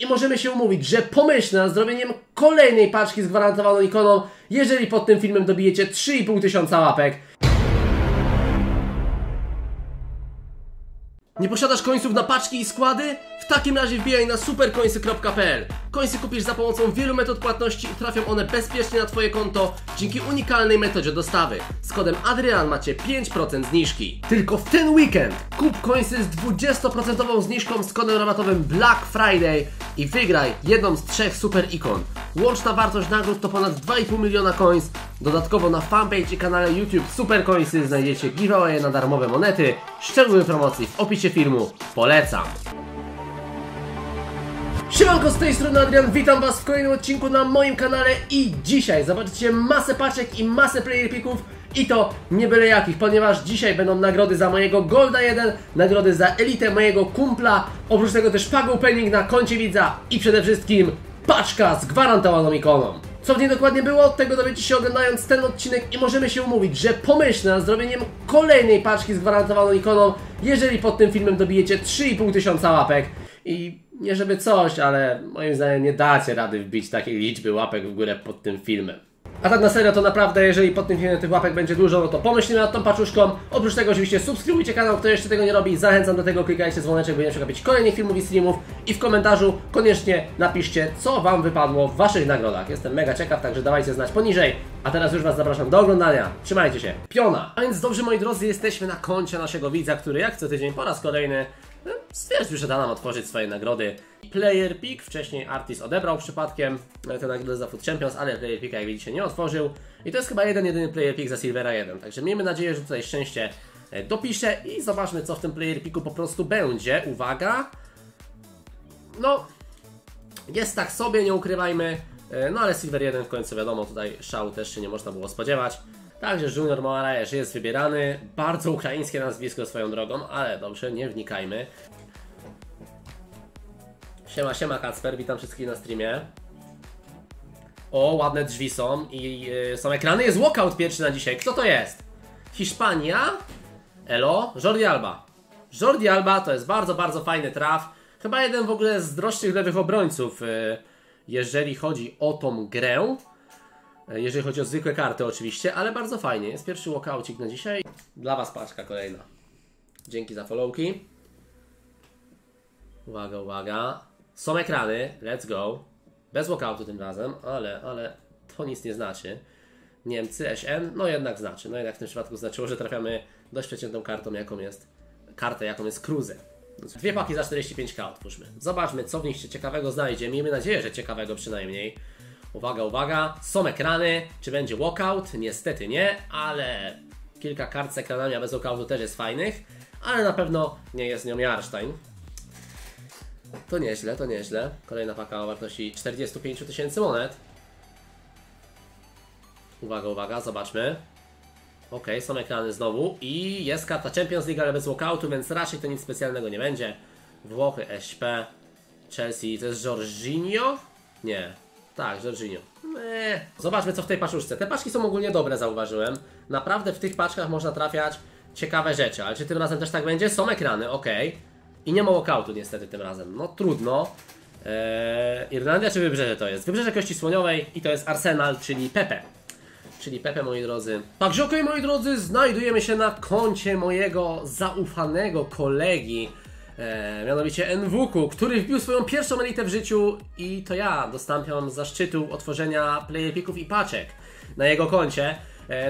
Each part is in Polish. I możemy się umówić, że pomyślę nad zrobieniem kolejnej paczki z gwarantowaną ikoną, jeżeli pod tym filmem dobijecie 3500 łapek. Nie posiadasz końców na paczki i składy? W takim razie wbijaj na supercoinsy.pl. Końsy kupisz za pomocą wielu metod płatności i trafią one bezpiecznie na Twoje konto dzięki unikalnej metodzie dostawy. Z kodem Adrian macie 5% zniżki. Tylko w ten weekend kup końsy z 20% zniżką z kodem rabatowym Black Friday i wygraj jedną z 3 super ikon. Łączna wartość nagród to ponad 2,5 miliona coins. Dodatkowo na fanpage i kanale YouTube Supercoinsy znajdziecie giveawaye na darmowe monety. Szczegóły promocji w opisie filmu. Polecam! Siemanko, z tej strony Adrian, witam Was w kolejnym odcinku na moim kanale i dzisiaj zobaczycie masę paczek i masę player picków i to nie byle jakich, ponieważ dzisiaj będą nagrody za mojego Golda 1, nagrody za elitę mojego kumpla, oprócz tego też Pago Opening na koncie widza i przede wszystkim paczka z gwarantowaną ikoną. Co w niej dokładnie było, tego dowiecie się oglądając ten odcinek i możemy się umówić, że pomyślę nad zrobieniem kolejnej paczki z gwarantowaną ikoną, jeżeli pod tym filmem dobijecie 3500 łapek. I nie żeby coś, ale moim zdaniem nie dacie rady wbić takiej liczby łapek w górę pod tym filmem. A tak na serio to naprawdę, jeżeli pod tym filmem tych łapek będzie dużo, no to pomyślimy nad tą paczuszką. Oprócz tego oczywiście subskrybujcie kanał, kto jeszcze tego nie robi. Zachęcam do tego, klikajcie dzwoneczek, by nie przegapić kolejnych filmów i streamów. I w komentarzu koniecznie napiszcie, co Wam wypadło w Waszych nagrodach. Jestem mega ciekaw, także dawajcie znać poniżej. A teraz już Was zapraszam do oglądania. Trzymajcie się. Piona! A więc dobrze, moi drodzy, jesteśmy na koncie naszego widza, który jak co tydzień po raz kolejny stwierdził, że da nam otworzyć swoje nagrody. Player Pick, wcześniej Artist odebrał przypadkiem tę nagrodę za Food Champions, ale Player Picka, jak widzicie, nie otworzył. I to jest chyba jedyny Player Pick za Silvera 1. Także miejmy nadzieję, że tutaj szczęście dopiszę i zobaczmy, co w tym Player Picku po prostu będzie. Uwaga! No, jest tak sobie, nie ukrywajmy. No ale Silver 1 w końcu wiadomo, tutaj szału też się nie można było spodziewać. Także Junior Maraes jest wybierany, bardzo ukraińskie nazwisko swoją drogą, ale dobrze, nie wnikajmy. Siema, siema Kacper, witam wszystkich na streamie. O, ładne drzwi są i są ekrany, jest walkout pierwszy na dzisiaj, kto to jest? Hiszpania? Elo? Jordi Alba. Jordi Alba to jest bardzo, bardzo fajny traf, chyba jeden w ogóle z droższych lewych obrońców, jeżeli chodzi o tą grę. Jeżeli chodzi o zwykłe karty oczywiście, ale bardzo fajnie. Jest pierwszy walkoutik na dzisiaj. Dla Was paczka kolejna. Dzięki za followki. Uwaga, uwaga. Są ekrany, let's go. Bez walkoutu tym razem, ale to nic nie znaczy. Niemcy, SN, no jednak znaczy. No jednak w tym przypadku znaczyło, że trafiamy dość przeciętną kartą, jaką jest Cruzę. Dwie paki za 45k otwórzmy. Zobaczmy, co w nich się ciekawego znajdzie. Miejmy nadzieję, że ciekawego przynajmniej. Uwaga, uwaga, są ekrany, czy będzie walkout? Niestety nie, ale kilka kart z ekranami, a bez walkoutu też jest fajnych, ale na pewno nie jest nią Jarstein. To nieźle, to nieźle. Kolejna paka o wartości 45 000 monet. Uwaga, uwaga, zobaczmy. Ok, są ekrany znowu i jest karta Champions League, ale bez walkoutu, więc raczej to nic specjalnego nie będzie. Włochy, SP, Chelsea, to jest Jorginho? Nie. Tak, Jorginho. Zobaczmy, co w tej paczuszce. Te paczki są ogólnie dobre, zauważyłem. Naprawdę w tych paczkach można trafiać ciekawe rzeczy, ale czy tym razem też tak będzie? Są ekrany, ok. I nie ma walkoutu niestety tym razem. No trudno. Irlandia czy Wybrzeże to jest? Wybrzeże Kości Słoniowej i to jest Arsenal, czyli Pepe. Czyli Pepe, moi drodzy. Także okej, moi drodzy, znajdujemy się na koncie mojego zaufanego kolegi. Mianowicie NWK, który wbił swoją pierwszą elitę w życiu i to ja dostąpiam zaszczytu otworzenia player picków i paczek na jego koncie.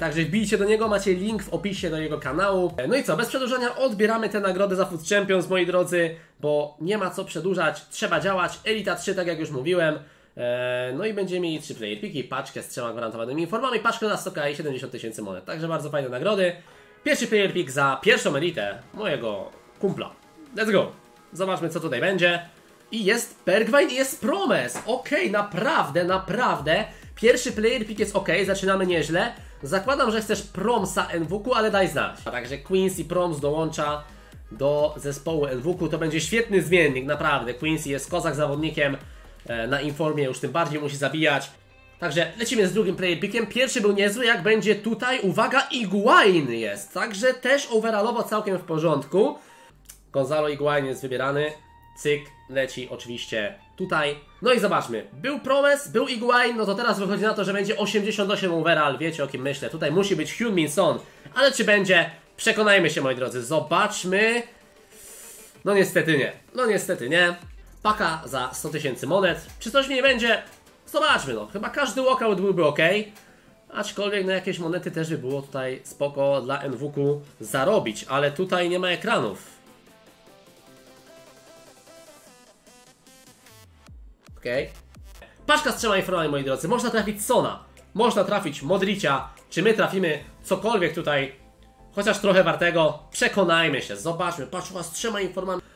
Także wbijcie do niego, macie link w opisie do jego kanału. No i co, bez przedłużania odbieramy tę nagrodę za Food Champions, moi drodzy, bo nie ma co przedłużać, trzeba działać. Elita 3, tak jak już mówiłem. No i będziemy mieli 3 player picki, paczkę z 3 gwarantowanymi informami, paczkę na stoka i 70 000 monet. Także bardzo fajne nagrody. Pierwszy player pick za pierwszą elitę mojego kumpla. Let's go! Zobaczmy, co tutaj będzie. I jest Bergwijn i jest Promes. Okej, naprawdę, naprawdę. Pierwszy player pick jest okej, zaczynamy nieźle. Zakładam, że chcesz Promsa NWK, ale daj znać. A także Quincy Proms dołącza do zespołu NWK. To będzie świetny zmiennik, naprawdę. Quincy jest kozak zawodnikiem na informie, już tym bardziej musi zabijać. Także lecimy z drugim player pickiem. Pierwszy był niezły, jak będzie tutaj, uwaga, Iguain jest. Także też overallowo całkiem w porządku. Gonzalo Iguain jest wybierany, cyk, leci oczywiście tutaj. No i zobaczmy, był Promes, był Iguain, no to teraz wychodzi na to, że będzie 88 overall, wiecie o kim myślę. Tutaj musi być Hyunmin Son, ale czy będzie? Przekonajmy się, moi drodzy, zobaczmy. No niestety nie, Paka za 100 tysięcy monet, czy coś mi nie będzie? Zobaczmy, no, chyba każdy walkout byłby ok. Aczkolwiek na jakieś monety też by było tutaj spoko dla NWK zarobić, ale tutaj nie ma ekranów. Okej. Paczka z trzema informacjami, moi drodzy. Można trafić Sona, można trafić Modricia. Czy my trafimy cokolwiek tutaj, chociaż trochę wartego? Przekonajmy się, zobaczmy. Paczka z trzema informacjami.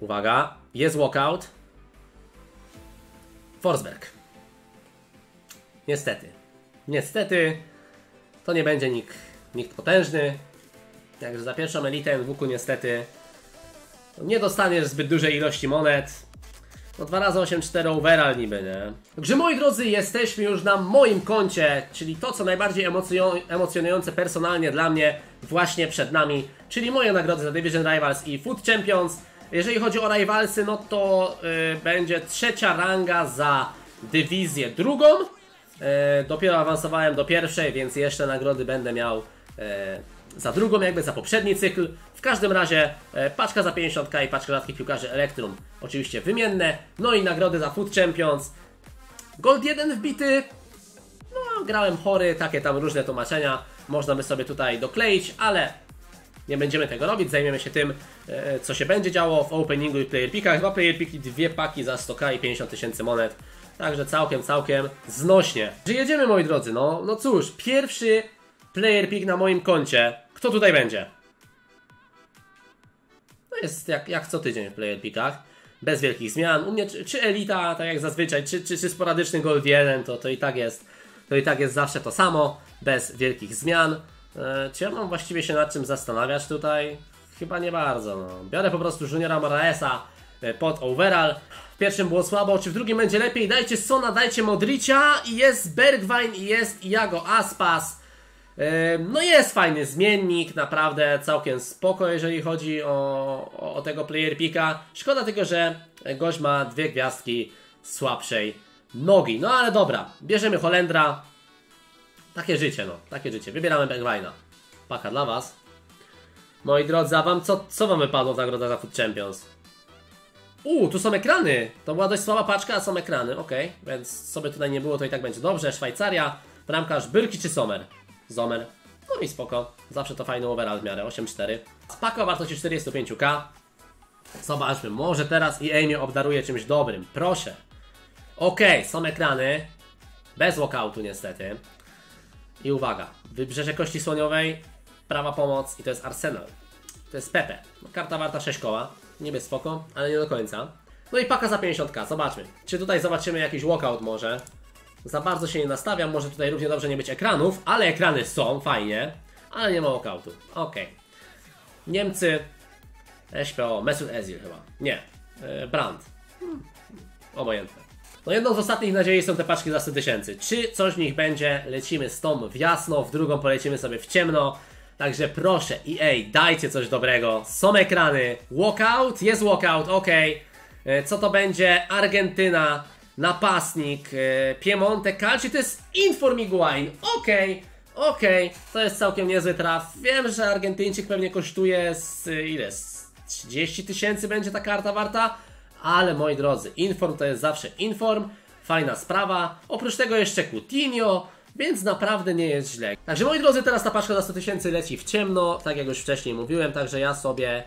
Uwaga, jest walkout. Forsberg. Niestety. To nie będzie nikt potężny. Także za pierwszą elitę NWK niestety nie dostaniesz zbyt dużej ilości monet. No 2x84 overall niby, nie? Także moi drodzy, jesteśmy już na moim koncie, czyli to co najbardziej emocjonujące personalnie dla mnie właśnie przed nami, czyli moje nagrody za Division Rivals i Food Champions. Jeżeli chodzi o Rivalsy, no to będzie trzecia ranga za dywizję drugą. Dopiero awansowałem do pierwszej, więc jeszcze nagrody będę miał za drugą, jakby za poprzedni cykl. W każdym razie paczka za 50k i paczka rzadkich piłkarzy Elektrum, oczywiście wymienne. No i nagrody za Food Champions. Gold 1 wbity. No, grałem chory, takie tam różne tłumaczenia. Można by sobie tutaj dokleić, ale nie będziemy tego robić. Zajmiemy się tym, co się będzie działo w openingu i player pickach. Dwa player picki, dwie paki za 100k i 50 tysięcy monet. Także całkiem znośnie. Że jedziemy, moi drodzy, no cóż, pierwszy player pick na moim koncie. Kto tutaj będzie? No jest jak co tydzień w player pickach. Bez wielkich zmian. U mnie czy elita, tak jak zazwyczaj, czy sporadyczny gold 1, to i tak jest. To i tak jest zawsze to samo, bez wielkich zmian. Czy ja mam właściwie się nad czym zastanawiać tutaj? Chyba nie bardzo, no. Biorę po prostu Juniora Maraesa pod overall. W pierwszym było słabo, czy w drugim będzie lepiej? Dajcie Sona, dajcie Modricia i jest Bergwijn i jest Iago Aspas. No jest fajny zmiennik, naprawdę całkiem spoko, jeżeli chodzi o tego player picka. Szkoda tylko, że gość ma dwie gwiazdki słabszej nogi. No ale dobra, bierzemy Holendra. Takie życie, no, takie życie. Wybieramy Bergwijna. Paka dla was. Moi drodzy, a wam co wam wypadło w nagroda za Food Champions? Tu są ekrany. To była dość słaba paczka, a są ekrany. Okej, więc sobie tutaj nie było, to i tak będzie dobrze. Szwajcaria, bramkarz Byrki czy Sommer? Sommer. No i spoko. Zawsze to fajny overall w miarę. 8-4. Spaka o wartości 45k. Zobaczmy, może teraz EA mnie obdaruje czymś dobrym. Proszę. Okej, są ekrany. Bez walkoutu niestety. I uwaga, wybrzeże kości słoniowej, prawa pomoc i to jest Arsenal. To jest Pepe. Karta warta 6 koła. Niby spoko, ale nie do końca. No i paka za 50k, zobaczmy. Czy tutaj zobaczymy jakiś walkout może? Za bardzo się nie nastawiam, może tutaj równie dobrze nie być ekranów, ale ekrany są, fajnie. Ale nie ma walkoutu, okej. Niemcy, SPO, Mesut Özil chyba. Nie, Brand. Obojętne. No jedną z ostatnich nadziei są te paczki za 100 tysięcy. Czy coś w nich będzie? Lecimy z tą w jasno, w drugą polecimy sobie w ciemno. Także proszę EA, dajcie coś dobrego. Są ekrany. Walkout? Jest walkout, okej. Co to będzie? Argentyna, napastnik, Piemonte Calcio. To jest Inform Iguain. Okej. To jest całkiem niezły traf. Wiem, że Argentyńczyk pewnie kosztuje ile? Z 30 tysięcy będzie ta karta warta? Ale moi drodzy, Inform to jest zawsze Inform. Fajna sprawa. Oprócz tego jeszcze Coutinho. Więc naprawdę nie jest źle. Także moi drodzy, teraz ta paczka za 100 tysięcy leci w ciemno, tak jak już wcześniej mówiłem. Także ja sobie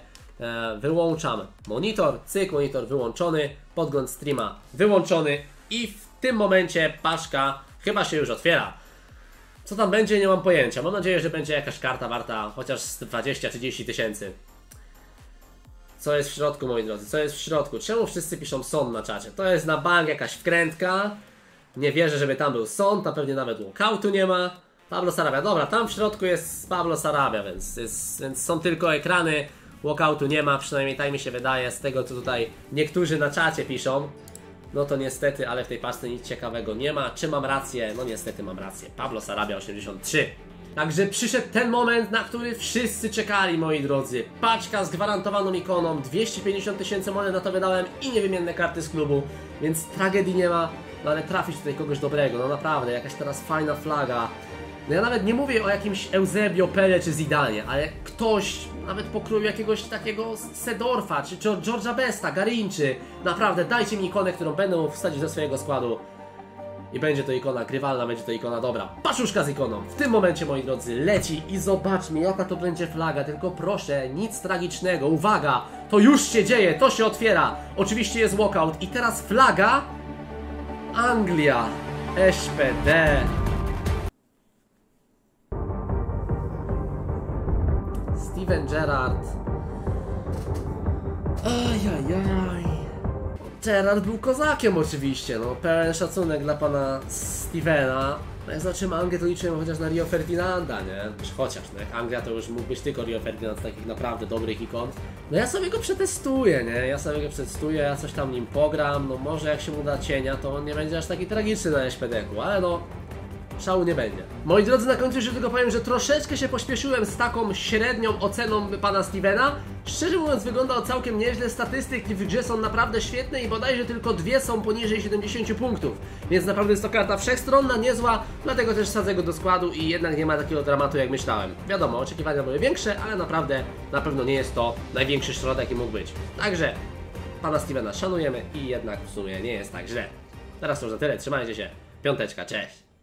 wyłączam monitor, monitor wyłączony, podgląd streama wyłączony i w tym momencie paczka chyba się już otwiera. Co tam będzie, nie mam pojęcia. Mam nadzieję, że będzie jakaś karta warta chociaż 20-30 tysięcy. Co jest w środku, moi drodzy? Co jest w środku? Czemu wszyscy piszą Son na czacie? To jest na bank jakaś wkrętka. Nie wierzę, żeby tam był Son, tam pewnie nawet walkoutu nie ma. Pablo Sarabia, dobra, tam w środku jest Pablo Sarabia, więc są tylko ekrany. Walkoutu nie ma, przynajmniej tak mi się wydaje, z tego co tutaj niektórzy na czacie piszą. No to niestety, ale w tej paczce nic ciekawego nie ma. Czy mam rację? No niestety mam rację. Pablo Sarabia 83. Także przyszedł ten moment, na który wszyscy czekali, moi drodzy. Paczka z gwarantowaną ikoną, 250 000 monet na to wydałem i niewymienne karty z klubu, więc tragedii nie ma, no ale trafić tutaj kogoś dobrego, no naprawdę, jakaś teraz fajna flaga. No ja nawet nie mówię o jakimś Eusebio, Pele czy Zidanie, ale jak ktoś nawet pokroił jakiegoś takiego Sedorfa, czy George'a Besta, Garrinczy, naprawdę dajcie mi ikonę, którą będę mógł wsadzić do swojego składu. I będzie to ikona grywalna, będzie to ikona dobra. Paszuszka z ikoną. W tym momencie, moi drodzy, leci i zobaczmy, jaka to będzie flaga. Tylko proszę, nic tragicznego. Uwaga, to już się dzieje, to się otwiera. Oczywiście jest walkout i teraz flaga Anglia SPD. Steven Gerrard. Ajajaj. Gerrard był kozakiem oczywiście, no pełen szacunek dla pana Stevena. No jak zobaczymy Anglię, to liczyłem chociaż na Rio Ferdinanda, nie? Czy chociaż, no jak Anglia to już mógł być tylko Rio Ferdinand z takich naprawdę dobrych ikon. No ja sobie go przetestuję, nie? Ja sobie go przetestuję, ja coś tam nim pogram, no może jak się mu da cienia, to on nie będzie aż taki tragiczny na SPD-ku, ale no... szału nie będzie. Moi drodzy, na końcu już tylko powiem, że troszeczkę się pośpieszyłem z taką średnią oceną pana Stevena. Szczerze mówiąc, wyglądał całkiem nieźle, statystyki w grze są naprawdę świetne i bodajże tylko dwie są poniżej 70 punktów. Więc naprawdę jest to karta wszechstronna, niezła, dlatego też wsadzę go do składu i jednak nie ma takiego dramatu, jak myślałem. Wiadomo, oczekiwania były większe, ale naprawdę na pewno nie jest to największy środek, jaki mógł być. Także pana Stevena szanujemy i jednak w sumie nie jest tak źle. Teraz to już na tyle, trzymajcie się, piąteczka, cześć!